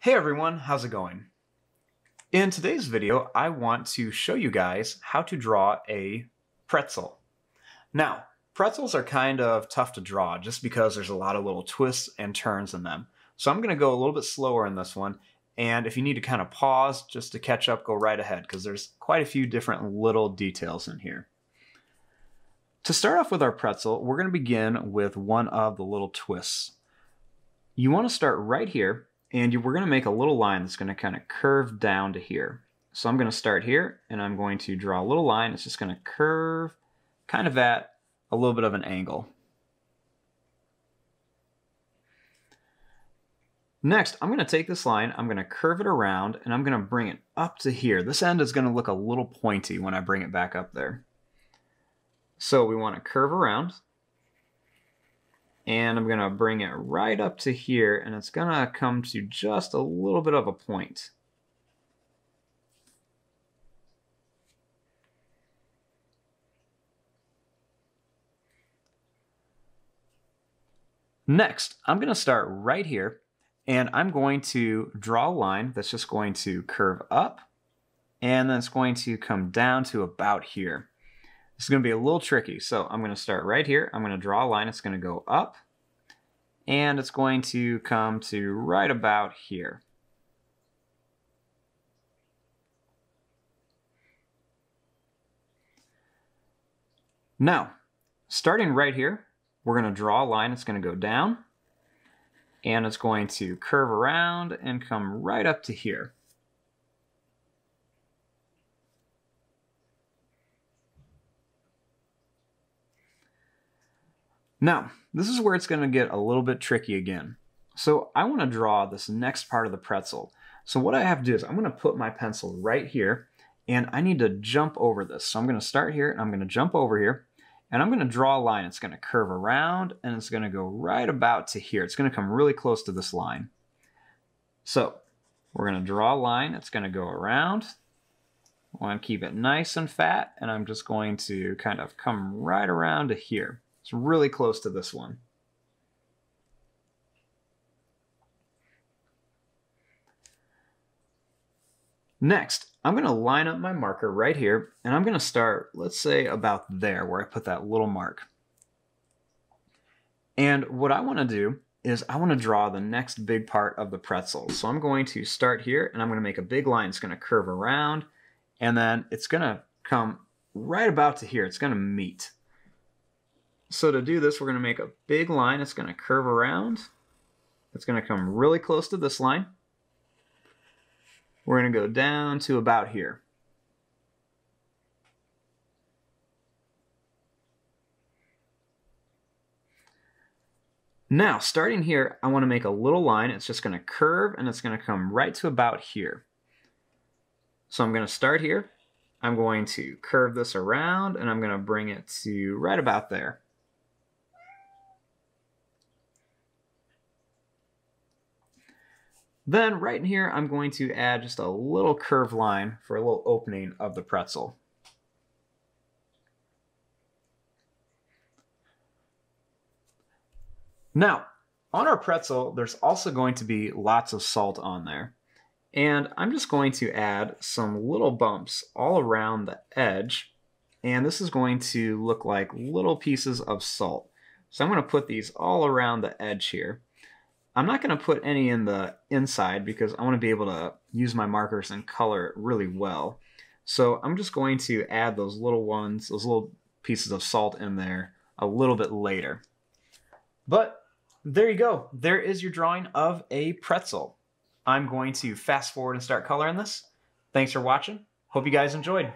Hey everyone, how's it going? In today's video, I want to show you guys how to draw a pretzel. Now, pretzels are kind of tough to draw just because there's a lot of little twists and turns in them. So I'm gonna go a little bit slower in this one. And if you need to kind of pause just to catch up, go right ahead because there's quite a few different little details in here. To start off with our pretzel, we're gonna begin with one of the little twists. You wanna start right here and we're going to make a little line that's going to kind of curve down to here. So I'm going to start here and I'm going to draw a little line. It's just going to curve kind of at a little bit of an angle. Next, I'm going to take this line, I'm going to curve it around and I'm going to bring it up to here. This end is going to look a little pointy when I bring it back up there. So we want to curve around. And I'm going to bring it right up to here and it's going to come to just a little bit of a point. Next, I'm going to start right here and I'm going to draw a line that's just going to curve up and then it's going to come down to about here. This is going to be a little tricky. So I'm going to start right here. I'm going to draw a line. It's going to go up and it's going to come to right about here. Now, starting right here, we're going to draw a line. It's going to go down and it's going to curve around and come right up to here. Now, this is where it's going to get a little bit tricky again. So I want to draw this next part of the pretzel. So what I have to do is I'm going to put my pencil right here and I need to jump over this. So I'm going to start here and I'm going to jump over here and I'm going to draw a line. It's going to curve around and it's going to go right about to here. It's going to come really close to this line. So we're going to draw a line. It's going to go around. I want to keep it nice and fat and I'm just going to kind of come right around to here. It's really close to this one. Next, I'm going to line up my marker right here and I'm going to start, let's say about there where I put that little mark. And what I want to do is I want to draw the next big part of the pretzel. So I'm going to start here and I'm going to make a big line. It's going to curve around and then it's going to come right about to here. It's going to meet. So to do this, we're going to make a big line. It's going to curve around. It's going to come really close to this line. We're going to go down to about here. Now, starting here, I want to make a little line. It's just going to curve and it's going to come right to about here. So I'm going to start here. I'm going to curve this around and I'm going to bring it to right about there. Then right in here, I'm going to add just a little curved line for a little opening of the pretzel. Now, on our pretzel, there's also going to be lots of salt on there. And I'm just going to add some little bumps all around the edge. And this is going to look like little pieces of salt. So I'm going to put these all around the edge here. I'm not going to put any in the inside because I want to be able to use my markers and color it really well. So I'm just going to add those little ones, those little pieces of salt in there a little bit later. But there you go. There is your drawing of a pretzel. I'm going to fast forward and start coloring this. Thanks for watching. Hope you guys enjoyed.